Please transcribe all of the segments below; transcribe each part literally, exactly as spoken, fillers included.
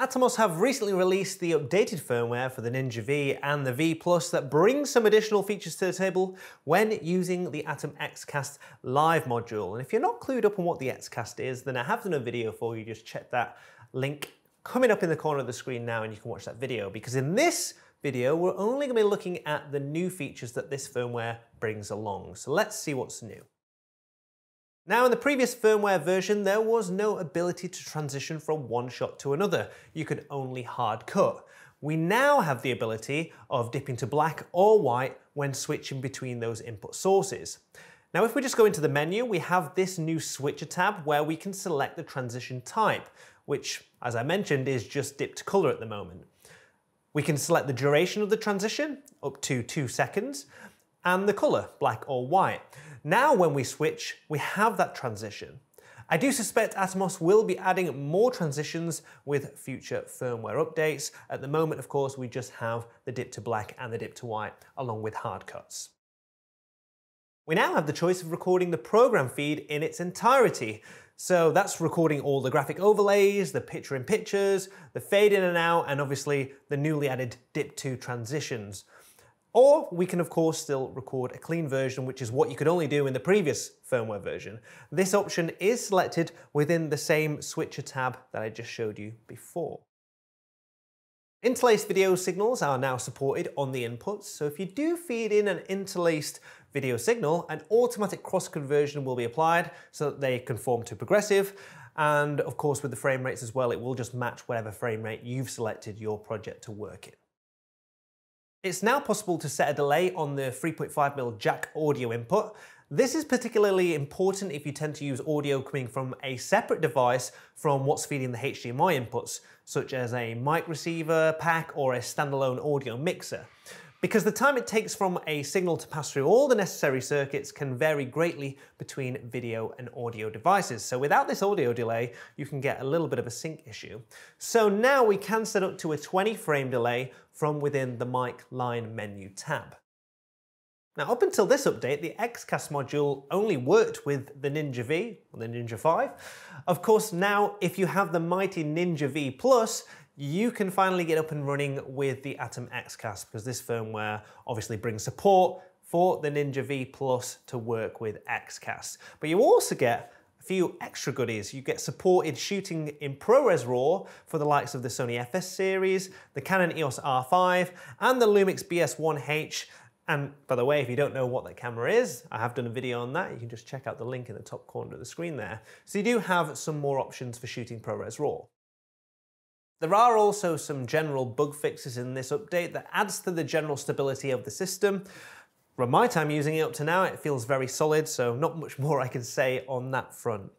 Atomos have recently released the updated firmware for the Ninja V and the V plus that brings some additional features to the table when using the Atom X-Cast Live module. And if you're not clued up on what the X-Cast is, then I have done a video for you. Just check that link coming up in the corner of the screen now and you can watch that video, because in this video, we're only gonna be looking at the new features that this firmware brings along. So let's see what's new. Now, in the previous firmware version, there was no ability to transition from one shot to another. You could only hard cut. We now have the ability of dipping to black or white when switching between those input sources. Now, if we just go into the menu, we have this new switcher tab where we can select the transition type, which, as I mentioned, is just dip to color at the moment. We can select the duration of the transition, up to two seconds, and the color, black or white. Now when we switch, we have that transition. I do suspect Atomos will be adding more transitions with future firmware updates. At the moment, of course, we just have the dip to black and the dip to white, along with hard cuts. We now have the choice of recording the program feed in its entirety. So that's recording all the graphic overlays, the picture in pictures, the fade in and out, and obviously the newly added dip to transitions. Or we can, of course, still record a clean version, which is what you could only do in the previous firmware version. This option is selected within the same switcher tab that I just showed you before. Interlaced video signals are now supported on the inputs, so if you do feed in an interlaced video signal, an automatic cross-conversion will be applied so that they conform to progressive, and of course with the frame rates as well, it will just match whatever frame rate you've selected your project to work in. It's now possible to set a delay on the three point five millimeter jack audio input. This is particularly important if you tend to use audio coming from a separate device from what's feeding the H D M I inputs, such as a mic receiver, pack, or a standalone audio mixer. Because the time it takes from a signal to pass through all the necessary circuits can vary greatly between video and audio devices. So without this audio delay, you can get a little bit of a sync issue. So now we can set up to a twenty frame delay from within the mic line menu tab. Now, up until this update, the X-Cast module only worked with the Ninja V, or the Ninja five. Of course, now, if you have the mighty Ninja V plus, you can finally get up and running with the Atom X-Cast, because this firmware obviously brings support for the Ninja V plus to work with X-Cast. But you also get a few extra goodies. You get supported shooting in ProRes RAW for the likes of the Sony F S series, the Canon E O S R five, and the Lumix B S one H. And by the way, if you don't know what that camera is, I have done a video on that. You can just check out the link in the top corner of the screen there. So you do have some more options for shooting ProRes RAW. There are also some general bug fixes in this update that adds to the general stability of the system. From my time using it up to now, it feels very solid, so not much more I can say on that front.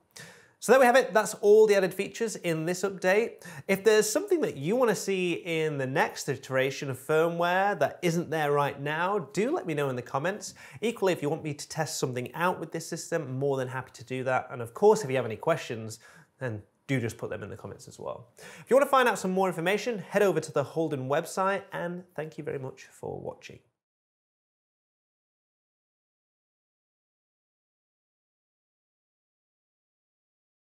So there we have it. That's all the added features in this update. If there's something that you want to see in the next iteration of firmware that isn't there right now, do let me know in the comments. Equally, if you want me to test something out with this system, I'm more than happy to do that. And of course, if you have any questions, then do just put them in the comments as well. If you want to find out some more information, head over to the Holdan website, and thank you very much for watching.